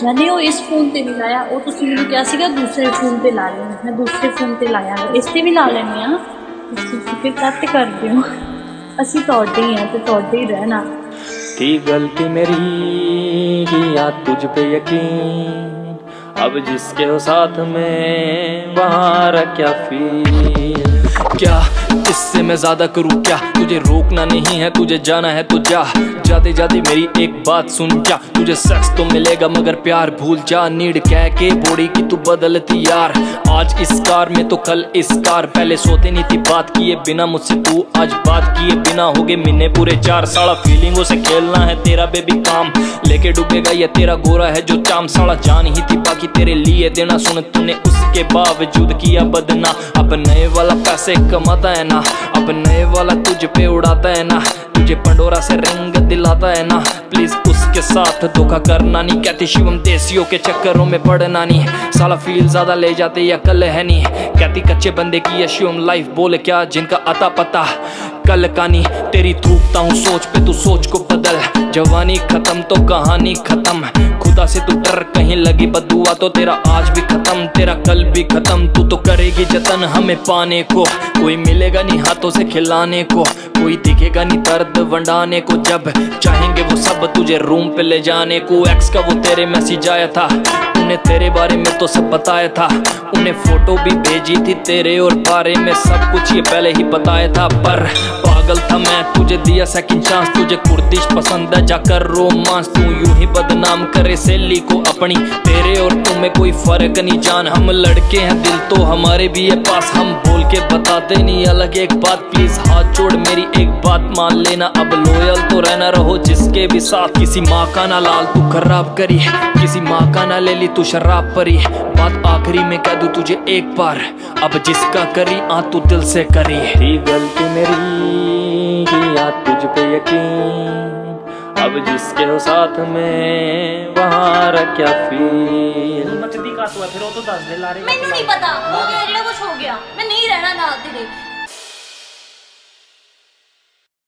जाने हो इस फोन ते भी लाया और तुसीं मैनूं कहा सीगा दूसरे फोन ते ला लेना, मैं दूसरे फोन ते लाया इस ते भी ला लैने आ। तुसीं फिर कट करदे हो, असीं तुहाडे ही आ ते तुहाडे ही रहना। थी गलती मेरी किया तुझ पे यकीन, अब जिसके हो साथ में वहाँ रखा फील। क्या इससे मैं ज्यादा करूँ क्या, तुझे रोकना नहीं है, तुझे जाना है तो जा। जाते जाते मेरी एक बात सुन जा, तुझे सेक्स तो मिलेगा मगर प्यार भूल जा। नीड कह के बोड़ी की तू बदलती यार, आज इस कार में तो कल इस कार। पहले सोते नहीं थी बात किए बिना मुझसे तू, आज बात किए बिना हो गए महीने पूरे चार। साला फीलिंगों से खेलना है तेरा बेबी काम, लेके डूबेगा ये तेरा गोरा है जो चाम। साला जान ही थी बाकी तेरे लिए देना, सुन तूने उसके बावजूद किया बदना। अब नए वाला पैसे कमाता है ना, अब नए वाला तुझ पे उड़ाता है ना, तुझे पंडोरा से रंग दिलाता है ना। प्लीज उसके साथ धोखा करना नहीं, कहती शिवम देसियों के चक्करों में पड़ना नहीं। साला फील ज्यादा ले जाते या कल है नहीं, कहती कच्चे बंदे की ये शिवम लाइफ। बोले क्या जिनका अता पता कल कहानी तेरी, थूकता हूँ सोच पे तू सोच को बदल। जवानी खत्म तो कहानी खत्म, खुदा से तू डर कहीं लगी बदुआ तो तेरा आज भी खत्म, तेरा कल भी खत्म। तू तो करेगी जतन हमें पाने को, कोई मिलेगा नहीं हाथों से खिलाने को, कोई दिखेगा नहीं दर्द वंडाने को। जब चाहेंगे वो सब तुझे रूम पे ले जाने को। एक्स का वो तेरे मैसेज आया था, उन्हें तेरे बारे में तो सब बताया था, उन्हें फोटो भी भेजी थी तेरे और बारे में, सब कुछ ये पहले ही बताया था। पर पागल था मैं, तुझे दिया सेकंड चांस, तुझे कुर्दिश पसंद है जाकर रोमांस। तू यूं ही बदनाम करे सहेली को अपनी, तेरे और तुम्हें कोई फर्क नहीं जान। हम लड़के हैं दिल तो हमारे भी है पास, हम बोल के बताते नहीं अलग एक बात। प्लीज हाथ जोड़ मेरी एक बात मान लेना, अब लॉयल तो रहना, रहो जिसके भी साथ। किसी माँ का ना लाल तू खराब करी, किसी माँ का ना ले ली तू शराब परी। बात आखिरी में कह दूं तुझे एक बार, अब जिसका करी आ तू दिल से करी। गलती मेरी किया तुझ पे यकीन, अब जिसके हो साथ में वहाँ रखा फील। मत दी का तो फिर वो तो दस दे ला रही, मैंने नहीं पता हो गया, कुछ हो गया, मैं नहीं रहना ना तेरे।